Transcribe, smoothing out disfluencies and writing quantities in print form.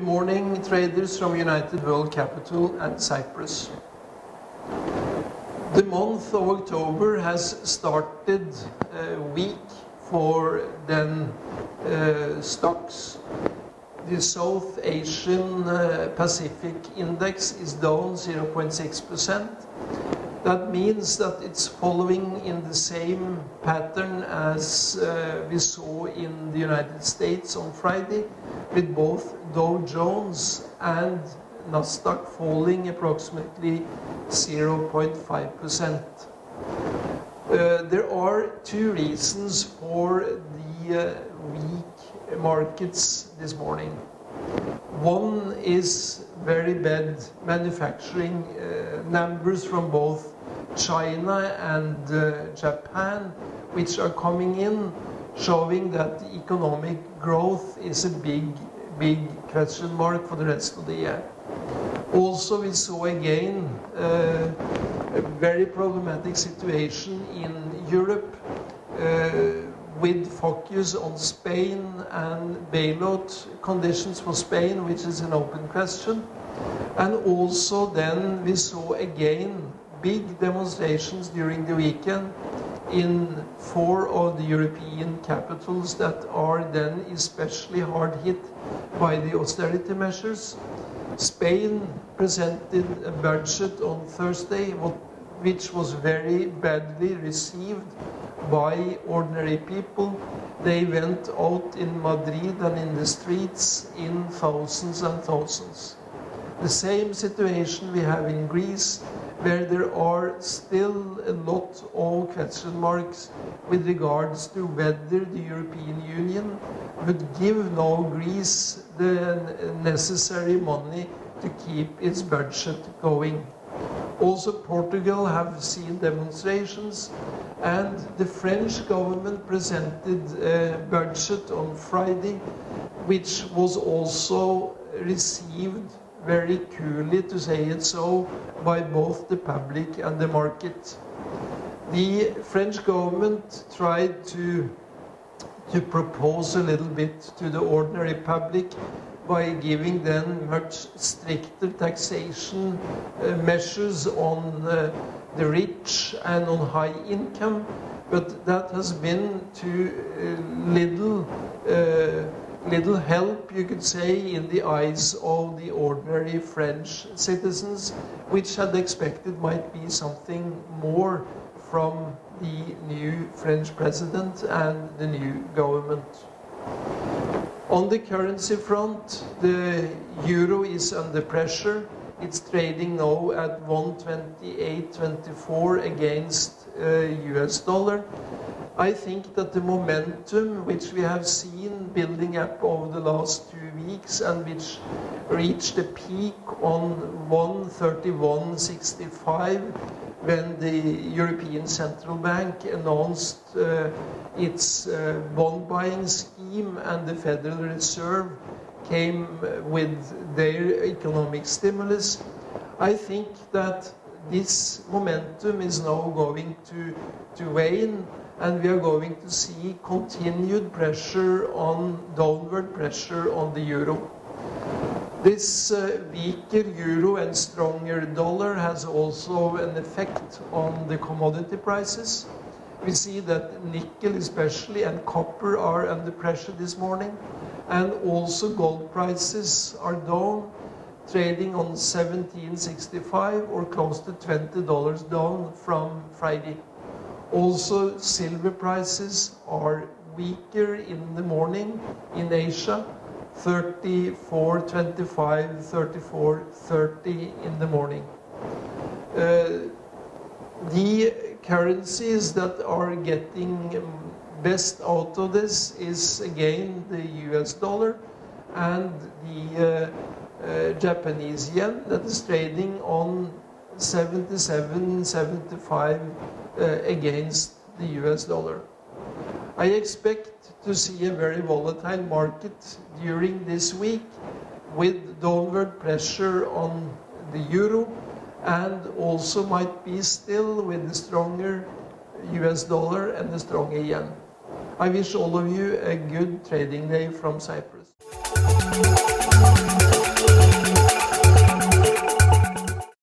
Good morning, traders from United World Capital and Cyprus. The month of October has started weak for then stocks. The South Asian Pacific Index is down 0.6%. That means that it's following in the same pattern as we saw in the United States on Friday, with both Dow Jones and Nasdaq falling approximately 0.5%. There are two reasons for the weak markets this morning. One is very bad manufacturing numbers from both China and Japan, which are coming in, showing that economic growth is a big question mark for the rest of the year. Also, we saw again a very problematic situation in Europe, with focus on Spain and bailout conditions for Spain, which is an open question. And also then we saw again big demonstrations during the weekend in 4 of the European capitals that are then especially hard hit by the austerity measures. Spain presented a budget on Thursday, which was very badly received by ordinary people. They went out in Madrid and in the streets in thousands and thousands. The same situation we have in Greece, where there are still a lot of question marks with regards to whether the European Union would give now Greece the necessary money to keep its budget going. Also, Portugal have seen demonstrations, and the French government presented a budget on Friday, which was also received very coolly, to say it so, by both the public and the market. The French government tried to propose a little bit to the ordinary public by giving them much stricter taxation measures on the rich and on high income, but that has been to little help, you could say, in the eyes of the ordinary French citizens, which had expected might be something more from the new French president and the new government. On the currency front, the euro is under pressure. It's trading now at 128.24 against US dollar. I think that the momentum which we have seen building up over the last 2 weeks, and which reached a peak on 131.65 when the European Central Bank announced its bond buying scheme and the Federal Reserve came with their economic stimulus, I think that this momentum is now going to wane, and we are going to see continued pressure downward pressure on the euro. This weaker euro and stronger dollar has also an effect on the commodity prices. We see that nickel especially and copper are under pressure this morning, and also gold prices are down, trading on 17.65 or close to $20 down from Friday. Also, silver prices are weaker in the morning in Asia, 34.25, 34.30 in the morning. The currencies that are getting best out of this is again the US dollar and the Japanese yen, that is trading on 77.75 against the US dollar. I expect to see a very volatile market during this week, with downward pressure on the euro, and also might be still with the stronger US dollar and the stronger yen. I wish all of you a good trading day from Cyprus.